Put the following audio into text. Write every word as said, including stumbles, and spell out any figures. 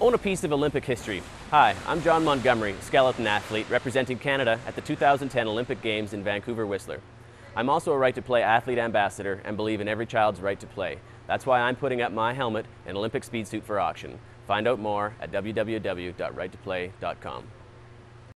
Own a piece of Olympic history. Hi, I'm Jon Montgomery, skeleton athlete representing Canada at the two thousand ten Olympic Games in Vancouver, Whistler. I'm also a Right to Play athlete ambassador and believe in every child's right to play. That's why I'm putting up my helmet and Olympic speed suit for auction. Find out more at w w w dot right to play dot com.